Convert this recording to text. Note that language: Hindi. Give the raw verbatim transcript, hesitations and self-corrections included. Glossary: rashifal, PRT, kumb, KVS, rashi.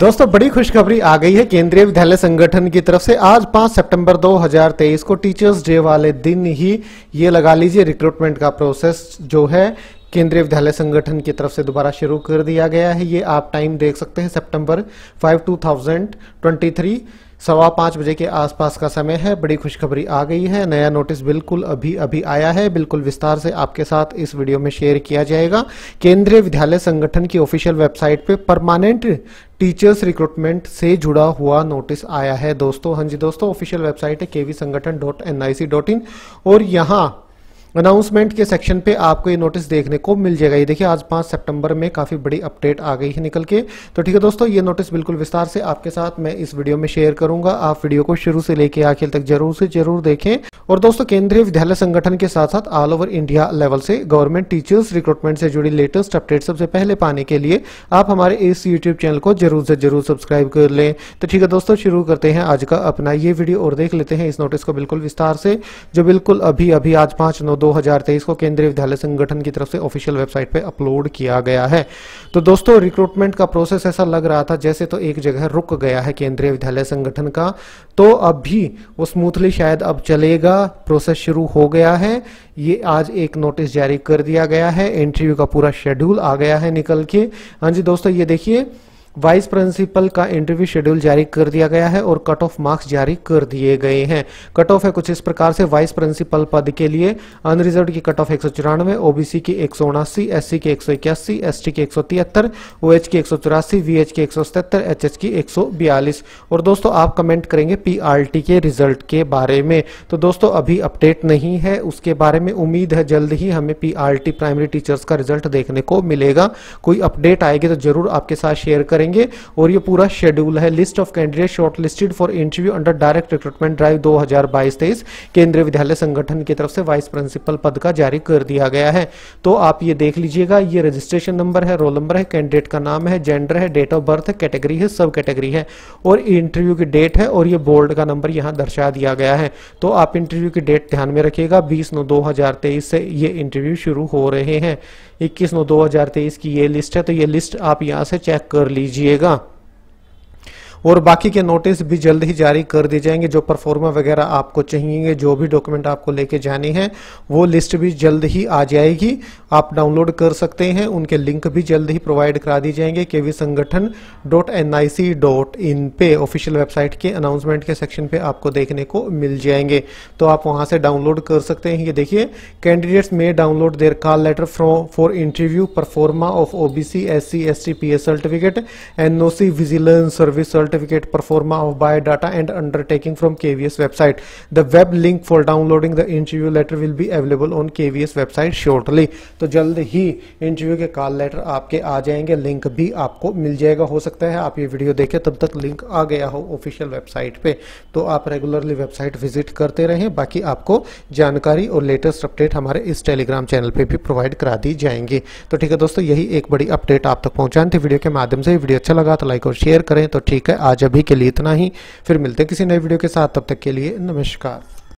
दोस्तों बड़ी खुशखबरी आ गई है केंद्रीय विद्यालय संगठन की तरफ से। आज पाँच सितंबर दो हज़ार तेईस को टीचर्स डे वाले दिन ही ये लगा लीजिए रिक्रूटमेंट का प्रोसेस जो है केंद्रीय विद्यालय संगठन की तरफ से दोबारा शुरू कर दिया गया है। ये आप टाइम देख सकते हैं सितंबर पाँच दो हज़ार तेईस सवा पाँच बजे के आसपास का समय है। बड़ी खुशखबरी आ गई है, नया नोटिस बिल्कुल अभी अभी आया है। बिल्कुल विस्तार से आपके साथ इस वीडियो में शेयर किया जाएगा। केंद्रीय विद्यालय संगठन की ऑफिशियल वेबसाइट पे परमानेंट टीचर्स रिक्रूटमेंट से जुड़ा हुआ नोटिस आया है। दोस्तों हाँ जी दोस्तों ऑफिशियल वेबसाइट है K V Sangathan dot N I C dot in और यहाँ अनाउंसमेंट के सेक्शन पे आपको ये नोटिस देखने को मिल जाएगा। ये देखिए आज पाँच सितंबर में काफ़ी बड़ी अपडेट आ गई है निकल के। तो ठीक है दोस्तों, ये नोटिस बिल्कुल विस्तार से आपके साथ मैं इस वीडियो में शेयर करूंगा। आप वीडियो को शुरू से लेके आखिर तक जरूर से जरूर देखें। और दोस्तों केंद्रीय विद्यालय संगठन के साथ साथ ऑल ओवर इंडिया लेवल से गवर्नमेंट टीचर्स रिक्रूटमेंट से जुड़ी लेटेस्ट अपडेट सबसे पहले पाने के लिए आप हमारे इस यूट्यूब चैनल को जरूर से जरूर सब्सक्राइब कर लें। तो ठीक है दोस्तों, शुरू करते हैं आज का अपना ये वीडियो और देख लेते हैं इस नोटिस को बिल्कुल विस्तार से, जो बिल्कुल अभी अभी आज पाँच नौ दो हज़ार तेईस को केंद्रीय विद्यालय संगठन की तरफ से ऑफिशियल वेबसाइट पे अपलोड किया गया है। तो दोस्तों रिक्रूटमेंट का प्रोसेस ऐसा लग रहा था जैसे तो एक जगह रुक गया है केंद्रीय विद्यालय संगठन का, तो अभी वो स्मूथली शायद अब चलेगा। प्रोसेस शुरू हो गया है। ये आज एक नोटिस जारी कर दिया गया है। इंटरव्यू का पूरा शेड्यूल आ गया है निकल के। हाँ जी दोस्तों ये देखिए वाइस प्रिंसिपल का इंटरव्यू शेड्यूल जारी कर दिया गया है और कट ऑफ मार्क्स जारी कर दिए गए हैं। कट ऑफ है कुछ इस प्रकार से। वाइस प्रिंसिपल पद के लिए अनरिजर्व की कट ऑफ एक सौ चौरानवे, ओबीसी की एक सौ उनासी, एससी की एक सौ इक्यासी, एसटी की एक सौ तिहत्तर, ओएच की एक सौ चौरासी, वीएच की एक सौ सतहत्तर, एचएच की एक सौ बयालीस। और दोस्तों आप कमेंट करेंगे पीआरटी के रिजल्ट के बारे में। तो दोस्तों अभी अपडेट नहीं है उसके बारे में। उम्मीद है जल्द ही हमें पीआरटी प्राइमरी टीचर्स का रिजल्ट देखने को मिलेगा। कोई अपडेट आएगी तो जरूर आपके साथ शेयर करें। और ये पूरा शेड्यूल है। List of candidate shortlisted for interview under direct recruitment drive दो हज़ार बाईस तेईस केंद्रीय विद्यालय संगठन की तरफ से वाइस प्रिंसिपल पद का जारी कर दिया गया है। तो आप ये देख लीजिएगा। ये रजिस्ट्रेशन नंबर है, रोल नंबर है, कैंडिडेट का नाम है, जेंडर है, डेट ऑफ बर्थ है, कैटेगरी है, सब कैटेगरी है और इंटरव्यू की डेट है और ये बोर्ड का नंबर यहाँ दर्शा दिया गया है। तो आप इंटरव्यू की डेट ध्यान में रखिएगा। बीस नौ दो हजार तेईस से ये इंटरव्यू शुरू हो रहे हैं। इक्कीस नौ दो हजार तेईस की ये लिस्ट है। तो ये लिस्ट आप यहाँ से चेक कर लीजिएगा और बाकी के नोटिस भी जल्द ही जारी कर दिए जाएंगे। जो परफॉर्मा वगैरह आपको चाहिए, जो भी डॉक्यूमेंट आपको लेके जाने हैं, वो लिस्ट भी जल्द ही आ जाएगी। आप डाउनलोड कर सकते हैं। उनके लिंक भी जल्द ही प्रोवाइड करा दी जाएंगे K V Sangathan dot N I C dot in पे। ऑफिशियल वेबसाइट के अनाउंसमेंट के सेक्शन पे आपको देखने को मिल जाएंगे। तो आप वहाँ से डाउनलोड कर सकते हैं। ये देखिए कैंडिडेट्स में download their call letter from for interview, proforma of OBC, SC, ST, PS certificate, NOC, vigilance service certificate, performa of biodata and undertaking from K V S website. The web link for downloading the interview letter will be available on K V S website shortly. तो जल्द ही इंटरव्यू के कॉल लेटर आपके आ जाएंगे, लिंक भी आपको मिल जाएगा। हो सकता है आप ये वीडियो देखें तब तक लिंक आ गया हो ऑफिशियल वेबसाइट पे। तो आप रेगुलरली वेबसाइट विजिट करते रहें। बाकी आपको जानकारी और लेटेस्ट अपडेट हमारे इस टेलीग्राम चैनल पे भी प्रोवाइड करा दी जाएंगी। तो ठीक है दोस्तों, यही एक बड़ी अपडेट आप तक पहुँचानी थी वीडियो के माध्यम से। वीडियो अच्छा लगा तो लाइक और शेयर करें। तो ठीक है, आज अभी के लिए इतना ही। फिर मिलते हैं किसी नए वीडियो के साथ। तब तक के लिए नमस्कार।